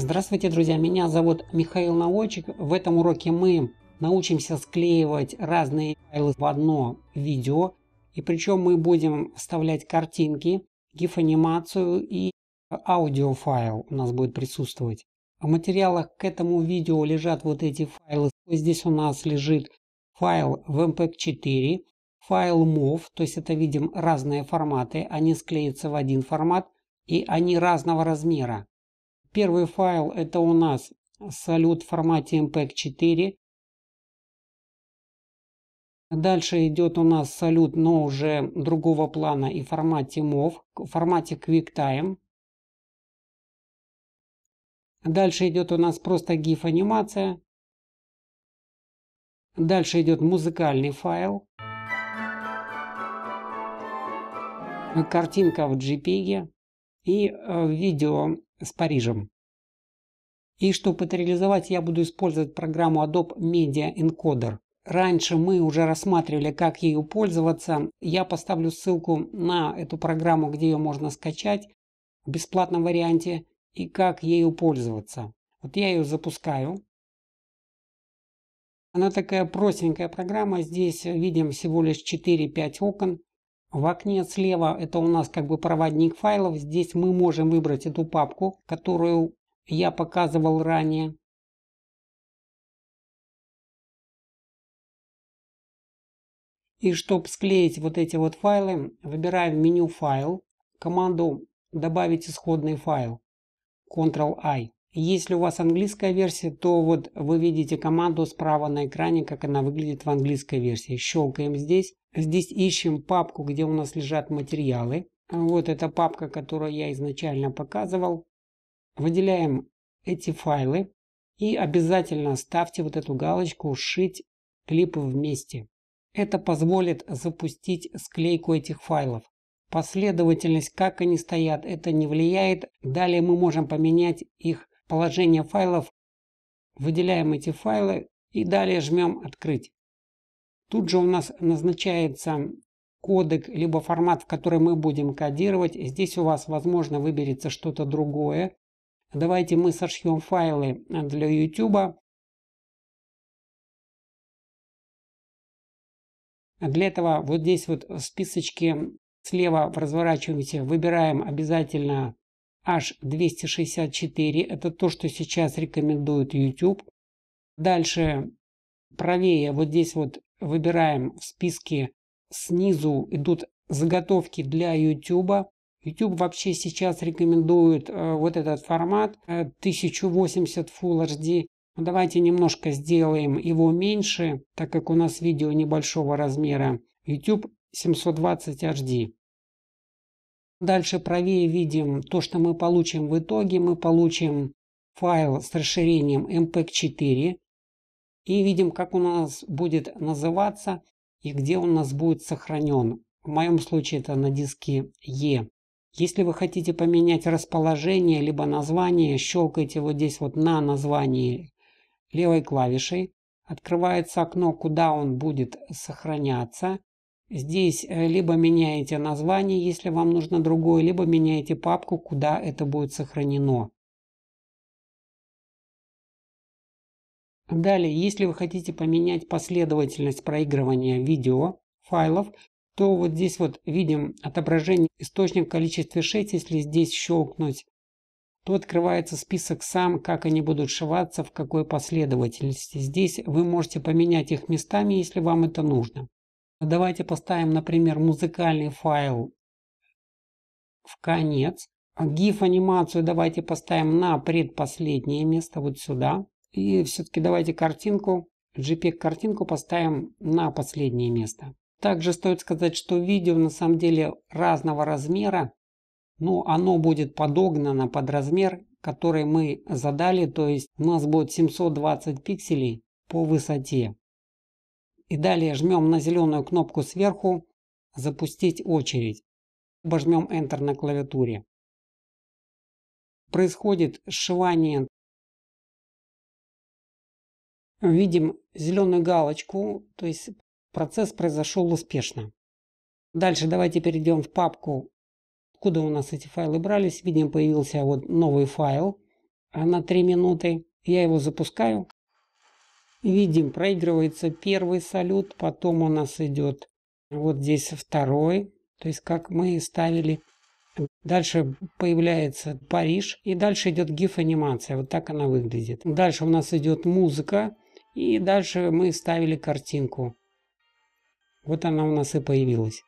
Здравствуйте, друзья! Меня зовут Михаил Наводчик. В этом уроке мы научимся склеивать разные файлы в одно видео. И причем мы будем вставлять картинки, GIF-анимацию и аудиофайл у нас будет присутствовать. В материалах к этому видео лежат вот эти файлы. Здесь у нас лежит файл в MP4, файл MOV, то есть это, видим, разные форматы. Они склеятся в один формат и они разного размера. Первый файл — это у нас салют в формате MPEG 4. Дальше идет у нас салют, но уже другого плана и в формате MOV, в формате QuickTime. Дальше идет у нас просто GIF анимация. Дальше идет музыкальный файл. Картинка в JPEG и видео с Парижем. И чтобы это реализовать, я буду использовать программу Adobe Media Encoder. Раньше мы уже рассматривали, как ею пользоваться. Я поставлю ссылку на эту программу, где ее можно скачать в бесплатном варианте и как ею пользоваться. Вот я ее запускаю. Она такая простенькая программа. Здесь видим всего лишь 4-5 окон. В окне слева это у нас как бы проводник файлов. Здесь мы можем выбрать эту папку, которую я показывал ранее. И чтобы склеить вот эти вот файлы, выбираем меню «Файл», команду «Добавить исходный файл», Ctrl-I. Если у вас английская версия, то вот вы видите команду справа на экране, как она выглядит в английской версии. Щелкаем здесь. Здесь ищем папку, где у нас лежат материалы. Вот эта папка, которую я изначально показывал. Выделяем эти файлы. И обязательно ставьте вот эту галочку «Сшить клипы вместе». Это позволит запустить склейку этих файлов. Последовательность, как они стоят, это не влияет. Далее мы можем поменять их положение файлов. Выделяем эти файлы и далее жмем «Открыть». Тут же у нас назначается кодек, либо формат, в который мы будем кодировать. Здесь у вас, возможно, выберется что-то другое. Давайте мы сошьем файлы для YouTube. Для этого вот здесь вот в списочке слева разворачиваемся, выбираем обязательно H264. Это то, что сейчас рекомендует YouTube. Дальше правее вот здесь вот выбираем в списке, снизу идут заготовки для YouTube. YouTube вообще сейчас рекомендует вот этот формат 1080 Full HD. Давайте немножко сделаем его меньше, так как у нас видео небольшого размера. YouTube 720 HD. Дальше правее видим то, что мы получим в итоге. Мы получим файл с расширением MPEG 4. И видим, как он у нас будет называться и где он у нас будет сохранен. В моем случае это на диске E. Если вы хотите поменять расположение, либо название, щелкайте вот здесь вот на названии левой клавишей. Открывается окно, куда он будет сохраняться. Здесь либо меняете название, если вам нужно другое, либо меняете папку, куда это будет сохранено. Далее, если вы хотите поменять последовательность проигрывания видео файлов, то вот здесь вот видим отображение источник в количестве 6. Если здесь щелкнуть, то открывается список сам, как они будут сшиваться, в какой последовательности. Здесь вы можете поменять их местами, если вам это нужно. Давайте поставим, например, музыкальный файл в конец. GIF-анимацию давайте поставим на предпоследнее место, вот сюда. И все-таки давайте картинку, JPEG-картинку поставим на последнее место. Также стоит сказать, что видео на самом деле разного размера, но оно будет подогнано под размер, который мы задали, то есть у нас будет 720 пикселей по высоте. И далее жмем на зеленую кнопку сверху «Запустить очередь». Либо жмем Enter на клавиатуре. Происходит сшивание. Видим зеленую галочку, то есть процесс произошел успешно. Дальше давайте перейдем в папку, откуда у нас эти файлы брались. Видим, появился вот новый файл. на 3 минуты. Я его запускаю. Видим, проигрывается первый салют, потом у нас идет вот здесь второй, то есть как мы и ставили. Дальше появляется Париж, и дальше идет GIF-анимация, вот так она выглядит. Дальше у нас идет музыка, и дальше мы ставили картинку. Вот она у нас и появилась.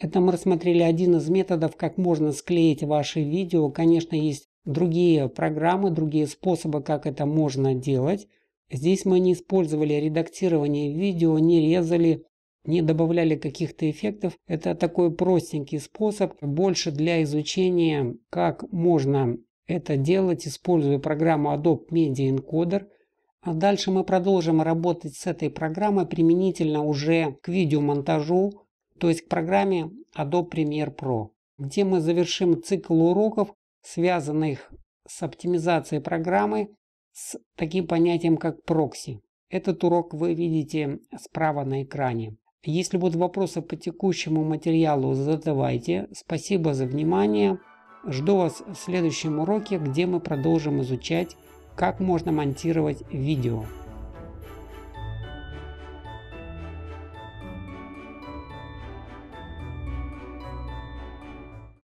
Это мы рассмотрели один из методов, как можно склеить ваши видео. Конечно, есть другие программы, другие способы, как это можно делать. Здесь мы не использовали редактирование видео, не резали, не добавляли каких-то эффектов. Это такой простенький способ, больше для изучения, как можно это делать, используя программу Adobe Media Encoder. А дальше мы продолжим работать с этой программой применительно уже к видеомонтажу, то есть к программе Adobe Premiere Pro, где мы завершим цикл уроков, связанных с оптимизацией программы, с таким понятием, как прокси. Этот урок вы видите справа на экране. Если будут вопросы по текущему материалу, задавайте. Спасибо за внимание. Жду вас в следующем уроке, где мы продолжим изучать, как можно монтировать видео.